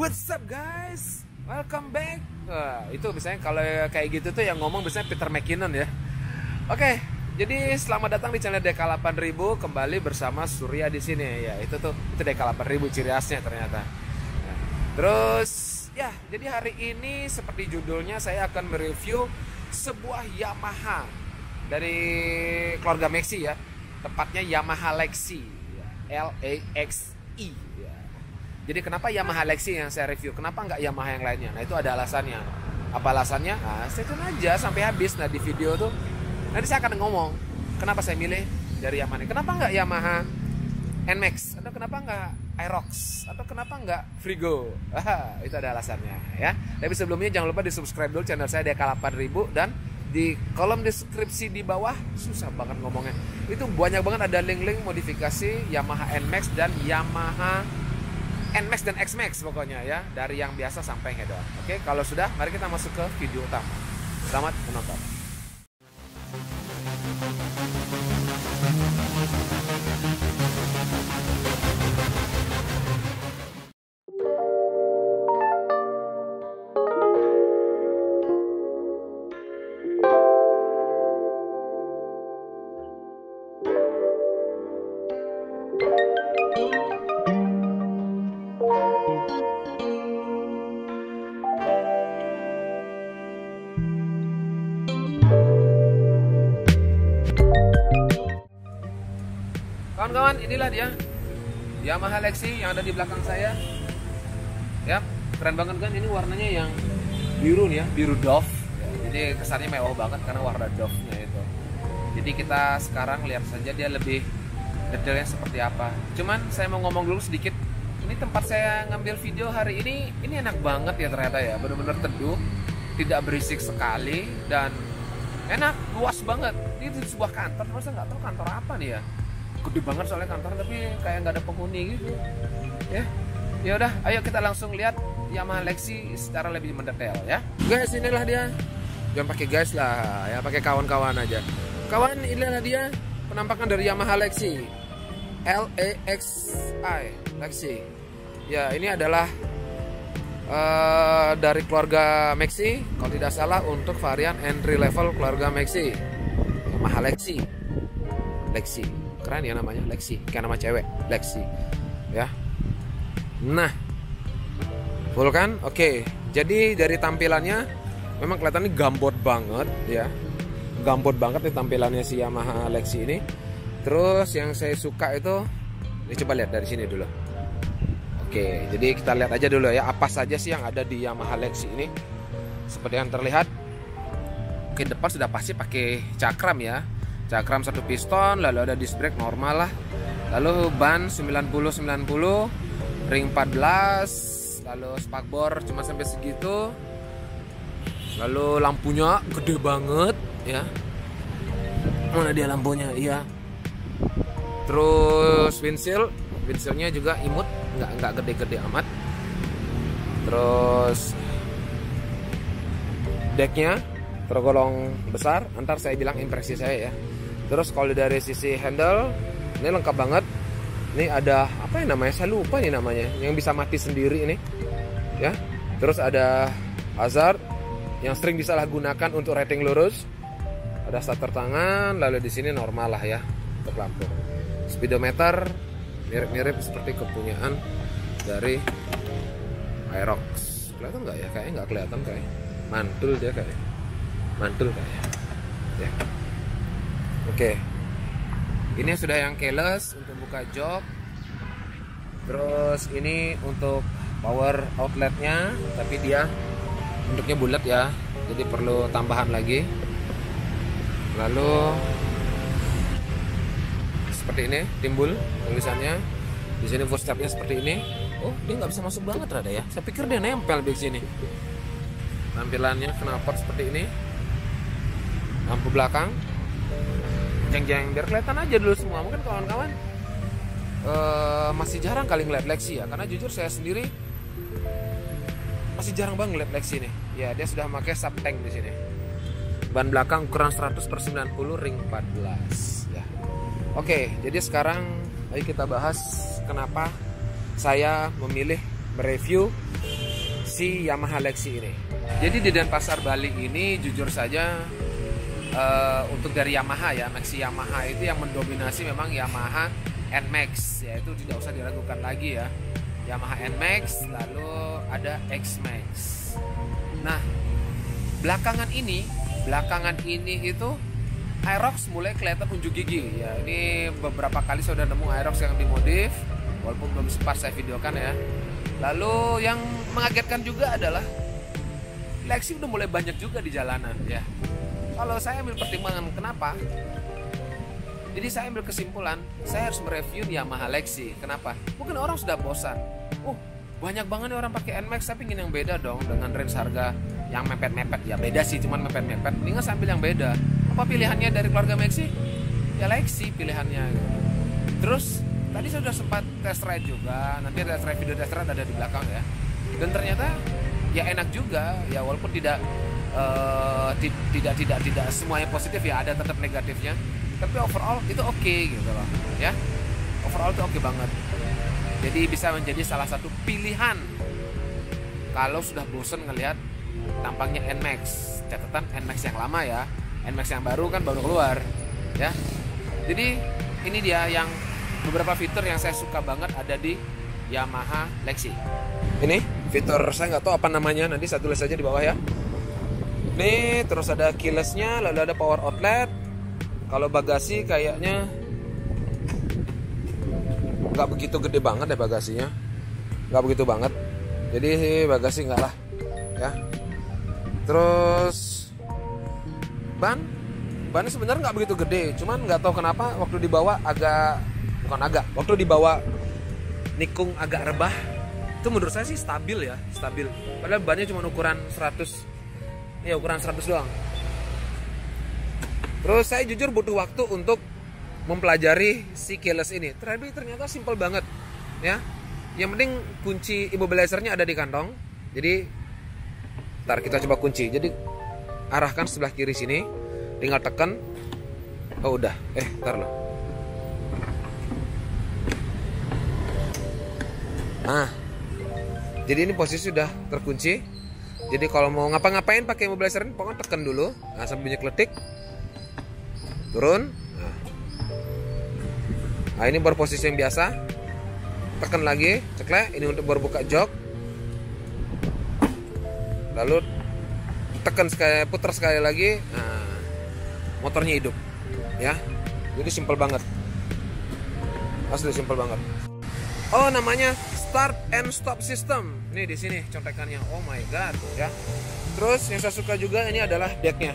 What's up guys? Welcome back. Itu biasanya kalau kayak gitu tuh yang ngomong biasanya Peter McKinnon ya. Oke, jadi selamat datang di channel DK8000 kembali bersama Surya di sini ya. Itu DK8000 ciri khasnya ternyata. Nah, terus ya, jadi hari ini seperti judulnya saya akan mereview sebuah Yamaha dari keluarga Maxi ya. Tepatnya Yamaha Lexi, L-A-X-I. Jadi kenapa Yamaha Lexi yang saya review? Kenapa nggak Yamaha yang lainnya? Nah itu ada alasannya. Apa alasannya? Nah, stay tune aja sampai habis. Nah di video tuh nanti saya akan ngomong kenapa saya milih dari Yamaha ini. Kenapa nggak Yamaha Nmax? Atau kenapa nggak Aerox? Atau kenapa nggak Freego? Itu ada alasannya ya. Tapi sebelumnya jangan lupa di subscribe dulu channel saya DK8000. Dan di kolom deskripsi di bawah, susah banget ngomongnya, itu banyak banget ada link-link modifikasi Yamaha Nmax dan Yamaha Nmax dan Xmax pokoknya ya, dari yang biasa sampai head on. Oke, kalau sudah mari kita masuk ke video utama. Selamat menonton. Kawan-kawan, inilah dia Yamaha Lexi yang ada di belakang saya. Ya, keren banget kan? Ini warnanya yang biru nih ya, biru doff. Jadi kesannya mewah banget karena warna doffnya itu. Jadi kita sekarang lihat saja dia lebih detailnya seperti apa. Cuman saya mau ngomong dulu sedikit. Ini tempat saya ngambil video hari ini enak banget ya ternyata ya. Bener-bener teduh, tidak berisik sekali dan enak, luas banget. Ini di sebuah kantor, cuma saya nggak tahu kantor apa nih ya. Gede banget soalnya kantor, tapi kayak nggak ada penghuni gitu ya. Ya udah, ayo kita langsung lihat Yamaha Lexi secara lebih mendetail ya guys. Inilah dia, jangan pakai guys lah ya, pakai kawan-kawan aja. Kawan, inilah dia penampakan dari Yamaha Lexi L-A-X-I Lexi ya. Ini adalah dari keluarga Maxi kalau tidak salah, untuk varian entry level keluarga Maxi, Yamaha Lexi keren ya namanya, Lexi, kayak nama cewek, Lexi ya. Nah full kan? Oke, jadi dari tampilannya memang kelihatannya gambot banget ya, gambot banget nih tampilannya si Yamaha Lexi ini. Terus yang saya suka itu ini, coba lihat dari sini dulu. Oke, jadi kita lihat aja dulu ya apa saja sih yang ada di Yamaha Lexi ini seperti yang terlihat. Oke, depan sudah pasti pakai cakram ya, cakram 1 piston, lalu ada disc brake normal lah, lalu ban 90-90, ring 14, lalu spakbor cuma sampai segitu, lalu lampunya gede banget ya, mana dia lampunya iya. Terus windshieldnya juga imut, nggak gede-gede amat. Terus decknya tergolong besar, ntar saya bilang impresi saya ya. Terus kalau dari sisi handle, ini lengkap banget. Ini ada apa ya namanya? Saya lupa nih namanya. Yang bisa mati sendiri ini, ya. Terus ada hazard yang sering disalahgunakan untuk rating lurus. Ada starter tangan, lalu di sini normal lah ya untuk lampu. Speedometer mirip-mirip seperti kepunyaan dari Aerox. Kelihatan nggak ya? Kayaknya nggak kelihatan kayak. Mantul dia kayak. Mantul kayaknya. Ya. Oke, ini sudah yang keyless untuk buka jok. Terus ini untuk power outletnya, tapi dia bentuknya bulat ya, jadi perlu tambahan lagi. Lalu seperti ini timbul tulisannya di sini, footstepnya seperti ini. Oh, dia nggak bisa masuk banget rada ya. Saya pikir dia nempel di sini. Tampilannya knalpot seperti ini, lampu belakang. Jeng-jeng, biar kelihatan aja dulu semua. Mungkin kawan-kawan masih jarang kali ngeliat Lexi ya, karena jujur saya sendiri masih jarang banget ngeliat Lexi nih. Ya, dia sudah pakai subtank di sini. Ban belakang ukuran 100/90, ring 14 ya. Oke, jadi sekarang ayo kita bahas kenapa saya memilih mereview si Yamaha Lexi ini. Jadi di Denpasar Bali ini jujur saja untuk dari Yamaha ya, Maxi Yamaha itu yang mendominasi memang Yamaha Nmax, ya itu tidak usah diragukan lagi ya. Yamaha Nmax, lalu ada Xmax. Nah, belakangan ini itu Aerox mulai kelihatan unjuk gigi ya. Ini beberapa kali saya udah nemu Aerox yang dimodif, walaupun belum sempat saya videokan ya. Lalu yang mengagetkan juga adalah Lexi udah mulai banyak juga di jalanan ya. Kalau saya ambil pertimbangan kenapa? Jadi saya ambil kesimpulan, saya harus mereview Yamaha Lexi. Kenapa? Mungkin orang sudah bosan. Banyak banget orang pakai Nmax, tapi ingin yang beda dong dengan range harga yang mepet-mepet. Ya beda sih, cuman mepet-mepet. Mendingan sambil yang beda. Apa pilihannya dari keluarga Maxi? Ya Lexi pilihannya. Terus tadi saya sudah sempat test ride juga. Nanti ada video test ride ada di belakang ya. Dan ternyata ya enak juga. Ya walaupun tidak semuanya positif ya, ada tetap negatifnya, tapi overall itu oke gitu loh ya, overall itu oke banget. Jadi bisa menjadi salah satu pilihan kalau sudah bosen ngelihat tampangnya Nmax, catatan Nmax yang lama ya, Nmax yang baru kan baru keluar ya. Jadi ini dia yang beberapa fitur yang saya suka banget ada di Yamaha Lexi ini. Fitur saya nggak tahu apa namanya, nanti saya tulis aja di bawah ya. Ini terus ada keylessnya, lalu ada power outlet. Kalau bagasi kayaknya nggak begitu gede banget ya bagasinya, nggak begitu banget. Jadi bagasi nggak lah ya. Terus ban sebenarnya nggak begitu gede, cuman nggak tahu kenapa waktu dibawa nikung agak rebah. Itu menurut saya sih stabil ya, stabil. Padahal bannya cuma ukuran 100. Ya ukuran 100 doang. Terus saya jujur butuh waktu untuk mempelajari si keyless ini. Ternyata simple banget ya. Yang penting kunci immobilizer-nya ada di kantong. Jadi ntar kita coba kunci. Jadi arahkan sebelah kiri sini, tinggal tekan. Oh udah, ntar loh. Nah, jadi ini posisi sudah terkunci. Jadi kalau mau ngapa-ngapain pakai immobilizer ini, pokoknya tekan dulu, nah, sampai bunyi kletik, turun. Nah, ini baru posisi yang biasa. Tekan lagi, ceklek. Ini untuk baru buka jok. Lalu tekan sekali, putar sekali lagi. Nah, motornya hidup, ya. Jadi simple banget. Asli simple banget. Oh, namanya start and stop system. Nih di sini contekannya, oh my god ya. Terus yang saya suka juga ini adalah decknya.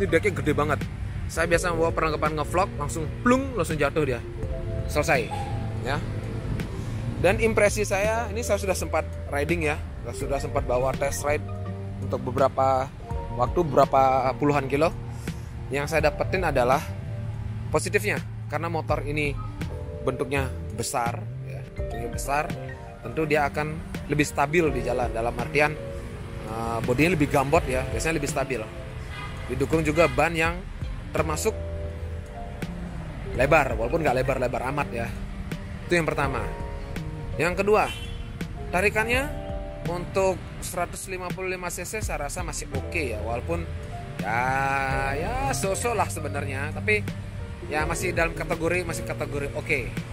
Ini decknya gede banget. Saya biasa membawa perlengkapan ngevlog, langsung plung, langsung jatuh dia, selesai ya. Dan impresi saya, ini saya sudah sempat riding ya, saya sudah sempat bawa test ride untuk beberapa waktu, berapa puluhan kilo. Yang saya dapetin adalah positifnya, karena motor ini bentuknya besar ya, bentuknya besar, tentu dia akan lebih stabil di jalan, dalam artian bodinya lebih gambot ya, biasanya lebih stabil. Didukung juga ban yang termasuk lebar, walaupun nggak lebar-lebar amat ya. Itu yang pertama. Yang kedua, tarikannya untuk 155 cc saya rasa masih oke ya, walaupun ya so-so lah sebenarnya, tapi ya masih dalam kategori, masih kategori oke.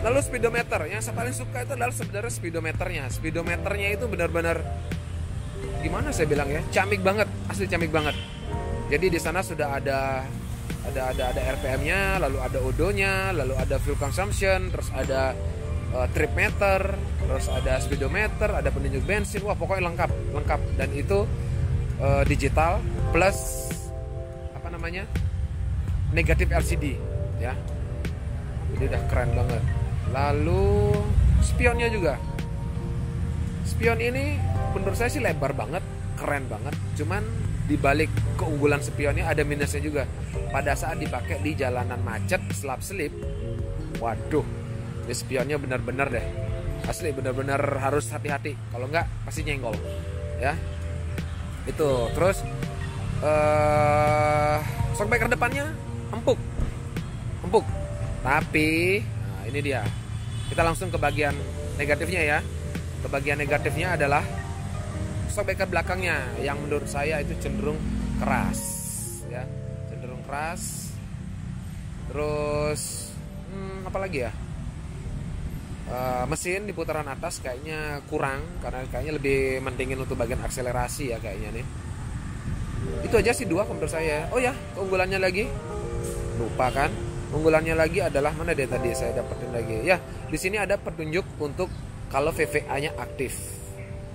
Lalu speedometer, yang saya paling suka itu adalah sebenarnya speedometernya. Speedometernya itu benar-benar, gimana saya bilang ya, camik banget, asli camik banget. Jadi di sana sudah ada RPM-nya, lalu ada odonya, lalu ada fuel consumption, terus ada trip meter, terus ada speedometer, ada penunjuk bensin, wah pokoknya lengkap, lengkap. Dan itu digital plus apa namanya negatif LCD, ya. Jadi udah keren banget. Lalu spionnya juga. Spion ini menurut saya sih lebar banget, keren banget. Cuman dibalik keunggulan spionnya ada minusnya juga. Pada saat dipakai di jalanan macet, selap-selip, waduh, ini spionnya benar-benar deh. Asli benar-benar harus hati-hati. Kalau enggak pasti nyenggol, ya. Itu. Terus shockbreaker depannya empuk, empuk. Tapi nah ini dia. Kita langsung ke bagian negatifnya ya. Ke bagian negatifnya adalah sobek ke belakangnya yang menurut saya itu cenderung keras ya, cenderung keras. Terus apalagi ya, mesin di putaran atas kayaknya kurang, karena kayaknya lebih mentingin untuk bagian akselerasi ya kayaknya nih. Itu aja sih dua menurut saya. Oh ya, keunggulannya lagi lupa kan, keunggulannya lagi adalah mana dia tadi saya dapetin lagi ya. Di sini ada petunjuk untuk kalau VVA-nya aktif.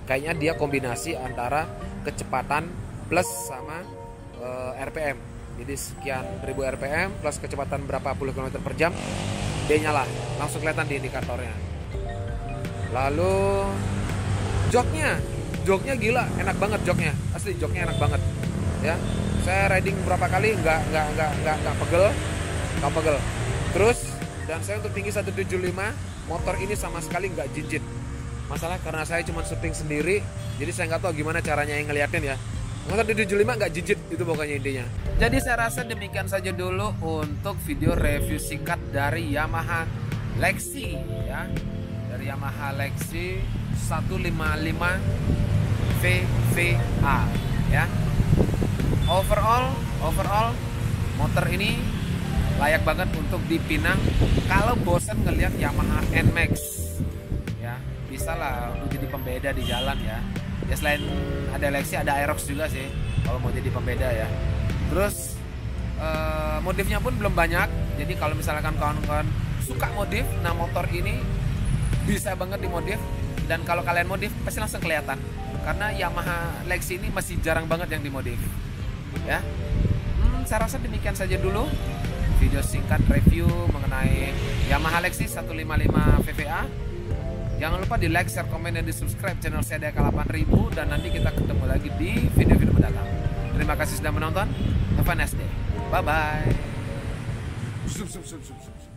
Kayaknya dia kombinasi antara kecepatan plus sama RPM. Jadi sekian ribu RPM plus kecepatan berapa puluh kilometer per jam, dia nyala, langsung kelihatan di indikatornya. Lalu joknya gila, enak banget joknya, asli joknya enak banget ya. Saya riding berapa kali nggak pegel. Terus dan saya untuk tinggi 175. Motor ini sama sekali nggak jinjit. Masalah karena saya cuma syuting sendiri, jadi saya nggak tahu gimana caranya yang ngeliatin ya. Motor 75 nggak jinjit, itu pokoknya intinya. Jadi saya rasa demikian saja dulu untuk video review singkat dari Yamaha Lexi ya. Dari Yamaha Lexi 155 VVA ya. Overall motor ini layak banget untuk dipinang. Kalau bosan ngelihat Yamaha Nmax ya, bisa lah jadi pembeda di jalan ya. Ya selain ada Lexi, ada Aerox juga sih kalau mau jadi pembeda ya. Terus modifnya pun belum banyak, jadi kalau misalkan kawan-kawan suka modif, nah motor ini bisa banget dimodif. Dan kalau kalian modif pasti langsung kelihatan, karena Yamaha Lexi ini masih jarang banget yang dimodif ya. Saya rasa demikian saja dulu video singkat review mengenai Yamaha Lexi 155 VVA. Jangan lupa di like, share, komen, dan di subscribe channel saya DK8000. Dan nanti kita ketemu lagi di video-video mendatang. Terima kasih sudah menonton. Have a nice day. Bye-bye.